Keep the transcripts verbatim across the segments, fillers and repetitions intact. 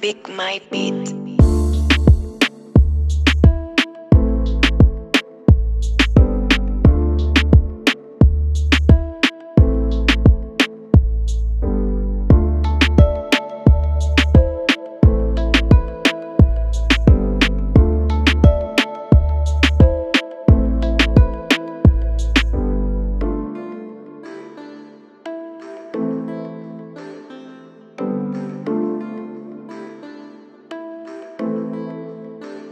pick my beat.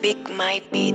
Pick my beat.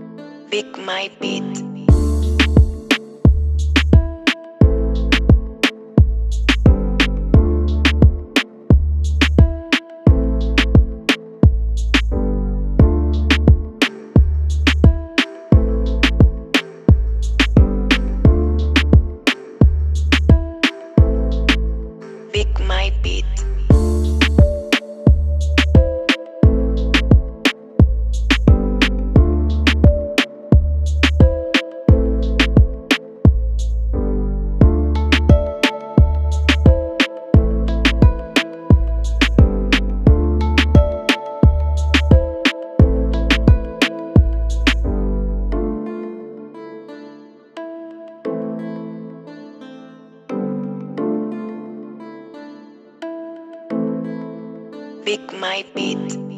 Pick my beat. Pick my beat. Pick my beat. Pick my beat.